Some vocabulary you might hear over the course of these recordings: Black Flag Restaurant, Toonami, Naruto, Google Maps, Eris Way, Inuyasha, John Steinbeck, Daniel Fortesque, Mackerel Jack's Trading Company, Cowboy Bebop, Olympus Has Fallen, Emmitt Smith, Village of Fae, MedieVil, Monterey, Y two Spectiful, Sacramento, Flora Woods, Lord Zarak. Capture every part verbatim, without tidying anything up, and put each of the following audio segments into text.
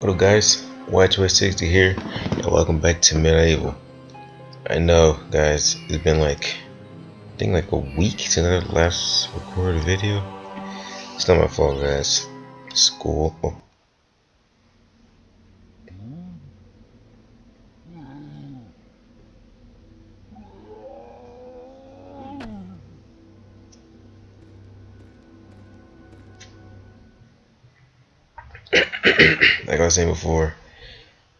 Hello guys, Y two Spectiful here, and welcome back to MedieVil. I know guys, it's been like, I think like a week since I last recorded a video. It's not my fault guys, school. Oh. Like I was saying before,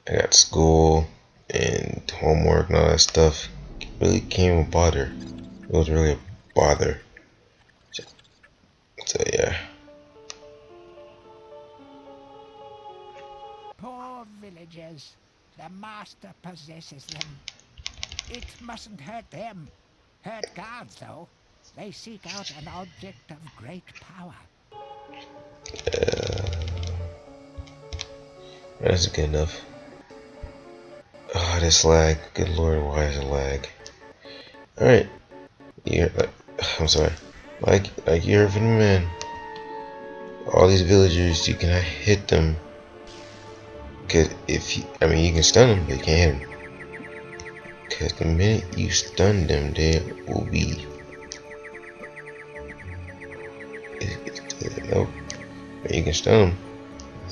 I got school and homework and all that stuff. It really can't even bother. It was really a bother. So, so yeah. Poor villagers. The master possesses them. It mustn't hurt them. Hurt guards though. They seek out an object of great power. Yeah. That's good enough. Oh, this lag. Good lord, why is it lag? Alright. Yeah, like, I'm sorry. Like, like you're a man. All these villagers, you cannot hit them. Cause if you, I mean, you can stun them, but you can't hit them. Cause the minute you stun them, they will be. It, it, it, nope. But you can stun them.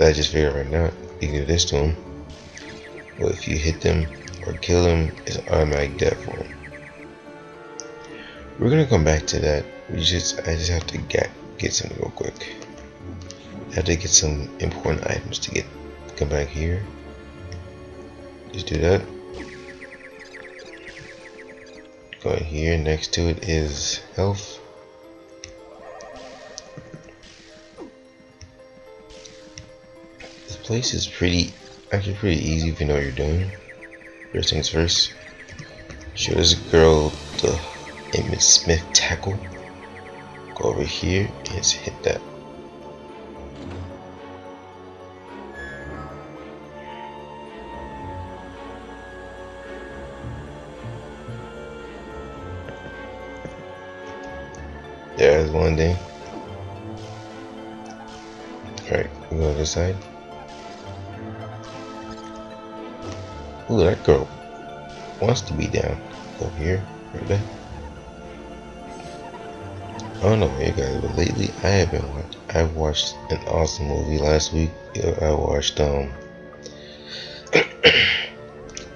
I just figured right now. You can do this to them, but if you hit them or kill them, it's an automatic death for them. We're gonna come back to that. We just, I just have to get get something real quick. I have to get some important items to get. Come back here. Just do that. Go in here. Next to it is health. Place is pretty, actually pretty easy if you know what you're doing. First things first, show this girl the Emmitt Smith tackle. Go over here and just hit that. There's one thing. Alright, we'll go to this side. Ooh, that girl wants to be down. Go here, right there. I don't know you guys, but lately I have been watching. I watched an awesome movie last week. I watched um,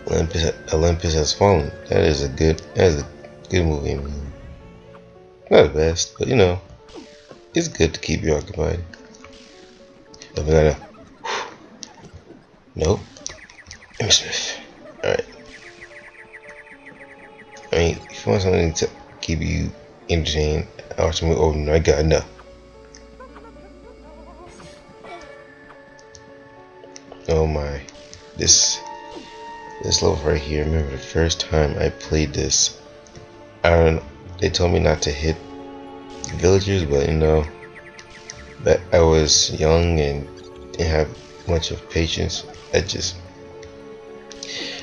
Olympus, Olympus Has Fallen. That is a good, that is a good movie. I mean, not the best, but you know, it's good to keep you occupied. Oh, no, no. Nope. Emmitt Smith. Alright. I mean, if you want something to keep you entertained, I watch a movie. Oh no, I got enough. Oh my. This this level right here, I remember the first time I played this. I don't know, they told me not to hit villagers, but you know, that I was young and didn't have much of patience. I just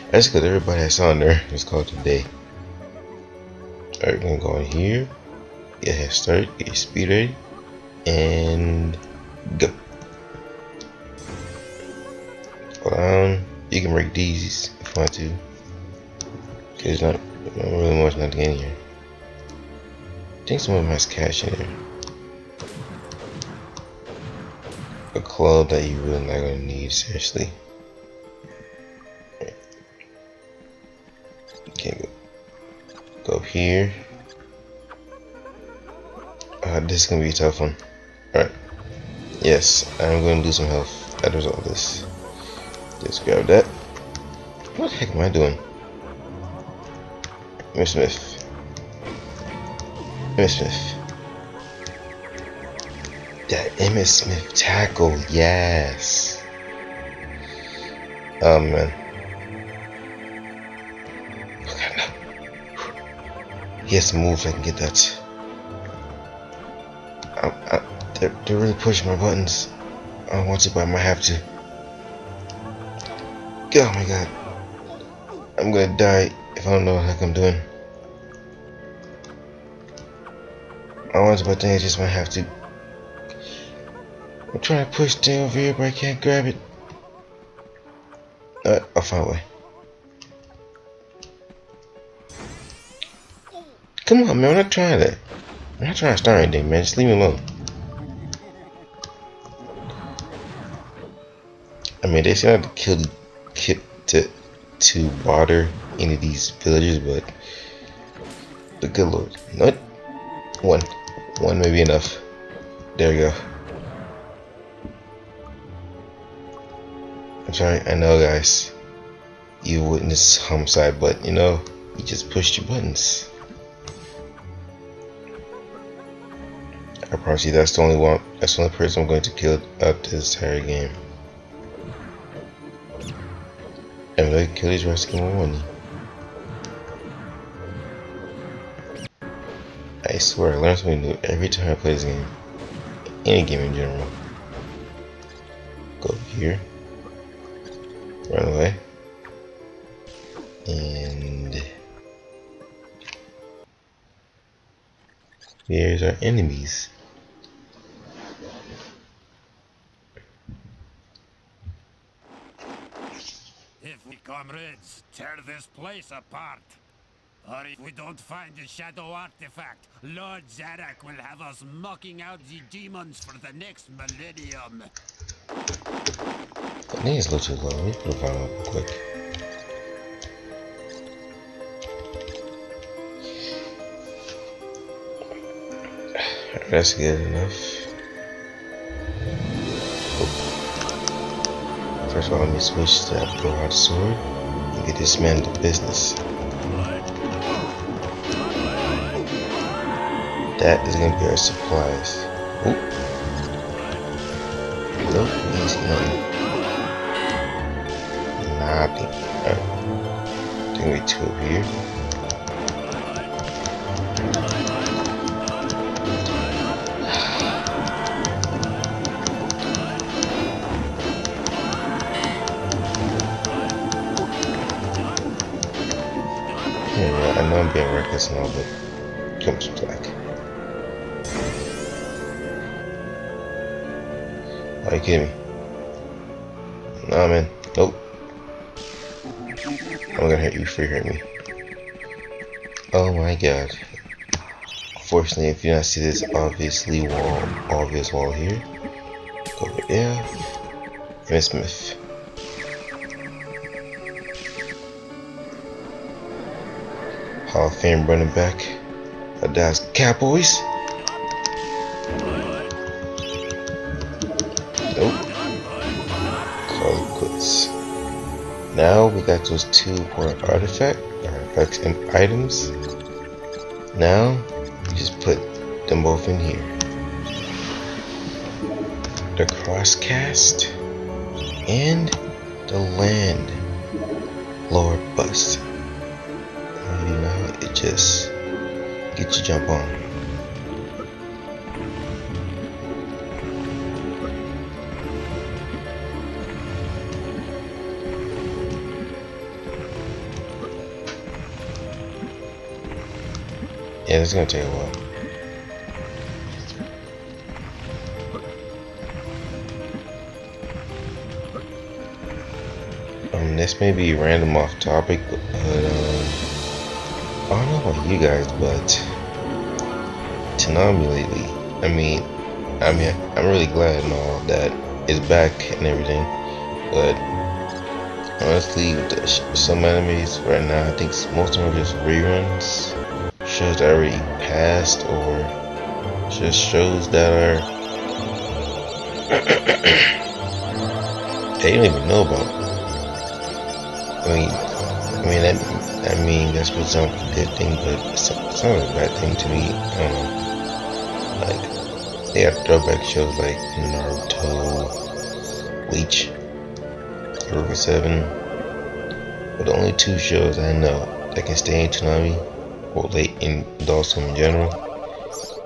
That's because everybody I saw in there was called today. Alright, we're gonna go in here, get a head start, get your speed ready, and go. Hold on, you can break these if you want to. Cause there's not, not really much nothing in here. I think someone has cash in there. A club that you really not gonna need, seriously. Go here. Uh, this is gonna be a tough one. Alright. Yes, I'm gonna do some health. That was all this. Just grab that. What the heck am I doing? Miss Smith. Miss Smith. That Emmitt Smith tackle, yes. Oh man. He has to move so I can get that. I, I, they're, they're really pushing my buttons. I don't want to, but I might have to. Oh my god. I'm gonna die if I don't know what the heck I'm doing. I want to, but then I just might have to. I'm trying to push down over here, but I can't grab it. Uh, I'll find a way. Come on, man. I'm not trying that. I'm not trying to start anything, man. Just leave me alone. I mean, they seem like to kill to to water any of these villagers, but the good lord, no, one, one may be enough. There we go. I'm sorry, I know, guys, you witnessed homicide, but you know, you just pushed your buttons. I promise you, that's the only one. That's the only person I'm going to kill up to this entire game. And they kill these rescue one. I swear, I learn something new every time I play this game. Any game in general. Go here. Run away. And here's our enemies. If we comrades tear this place apart, or if we don't find the shadow artifact, Lord Zarak will have us knocking out the demons for the next millennium. The name's a little too low. Let me put a file up real quick. Alright, that's good enough. Oh. First of all, let me switch to that broad sword and get this man to business. That is gonna be our supplies. Oh. Nope, easy money. Nah, I think uh, there's gonna be two up here. Yeah, I know I'm being reckless and all, but comes black. Are you kidding me? Nah, man. Nope. I'm gonna hurt you before you hurt me. Oh my god. Fortunately, if you don't see this obviously wall, obvious wall here. Go over there. Emmitt Smith. Hall of Fame running back. I dies Cowboys. Now we got those two important artifact, artifacts and items. Now we just put them both in here. The crosscast and the land lord bust. And you know, it just gets you jump on. Yeah, it's gonna take a while. Um, this may be random off topic, but uh, I don't know about you guys, but Toonami lately. I mean, I mean, I'm really glad and all that it's back and everything, but honestly, with some animes right now, I think most of them are just reruns. Shows that already passed, or just shows that are they don't even know about. I mean, I mean, that, I mean, that's what's not a good thing, but it's not, it's not a bad thing to me. I don't know. Like, they have throwback shows like Naruto, Bleach, Naruto seven, but the only two shows I know that can stay in Toonami, or late in adults in general,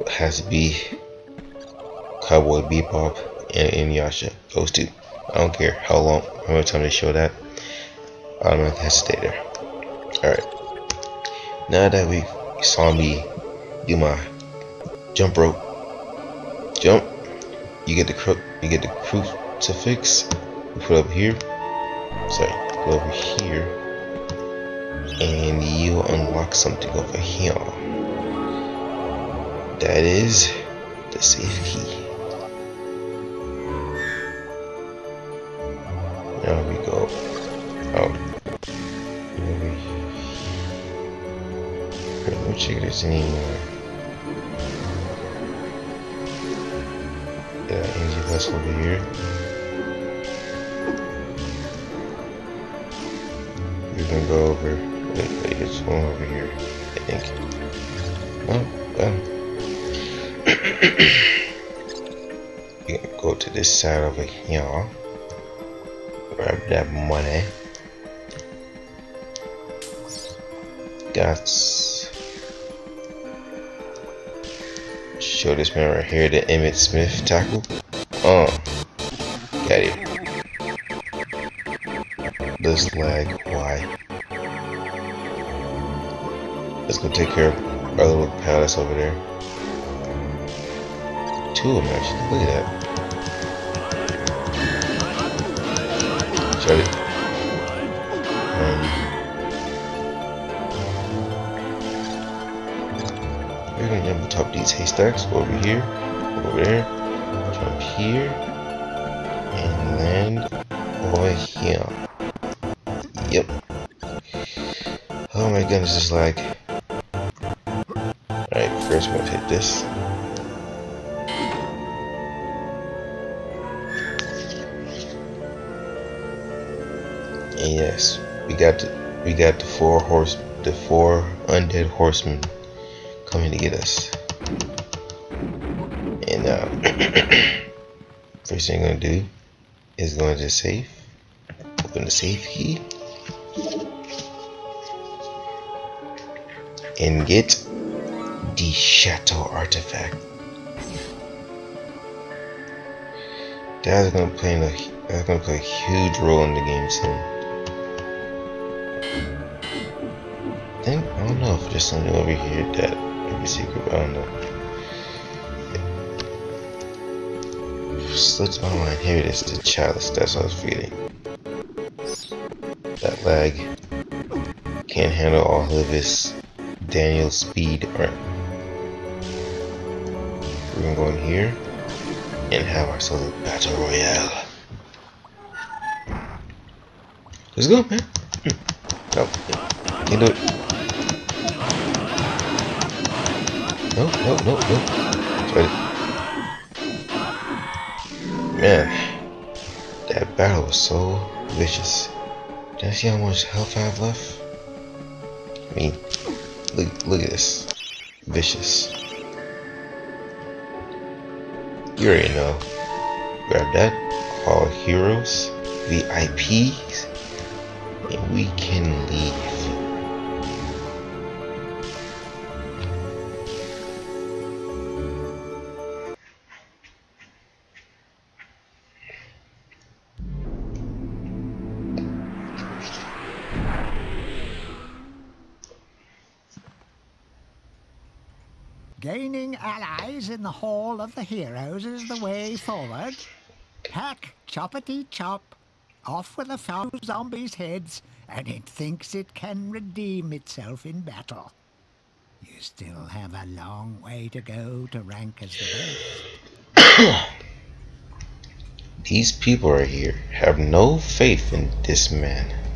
has to be Cowboy Bebop and Inuyasha. Those two. I don't care how long, how much time they show that. I don't know if it has to stay there. Alright. Now that we saw me do my jump rope, jump, you get the cru you get the crucifix. We put up here. Sorry, over here, and you unlock something over here. That is the safe key. Now we go out. I don't check this anymore. Yeah, engine that's over here. We can go over. Wait, wait, there's one over here, I think. Oh, well. We can go to this side over here. Grab that money. That's. Show this man right here the Emmitt Smith tackle. Oh, got it. Let's lag Y. Let's go take care of our little palace over there. Two of them actually. Look at that. Um, we're gonna jump on top of these haystacks. Go over here, go over there, jump here, and land over here. Yep. Oh my goodness, it's like. Alright, first we're gonna hit this. And yes, we got the, we got the four horse the four undead horsemen coming to get us. And uh, first thing I'm gonna do is go into the safe, open the safe key, and get the Chateau artifact. That's gonna play in a, that's gonna play a huge role in the game soon. I think, I don't know if there's something over here that maybe secret, I don't know. Slips my mind. Here it is, the chalice, that's what I was feeling. That lag can't handle all of his Daniel speed. Alright. We're gonna go in here and have ourselves a battle royale. Let's go, man. Nope. Can't do it. No, no, no, no. Man, that battle was so vicious. Did I see how much health I have left? I mean, look, look at this. Vicious. You already know. Grab that. All heroes, V I Ps, and we can leave. Gaining allies in the Hall of the Heroes is the way forward. Pack, choppity chop, off with a few zombies' heads, and it thinks it can redeem itself in battle. You still have a long way to go to rank as the best. These people right here have no faith in this man.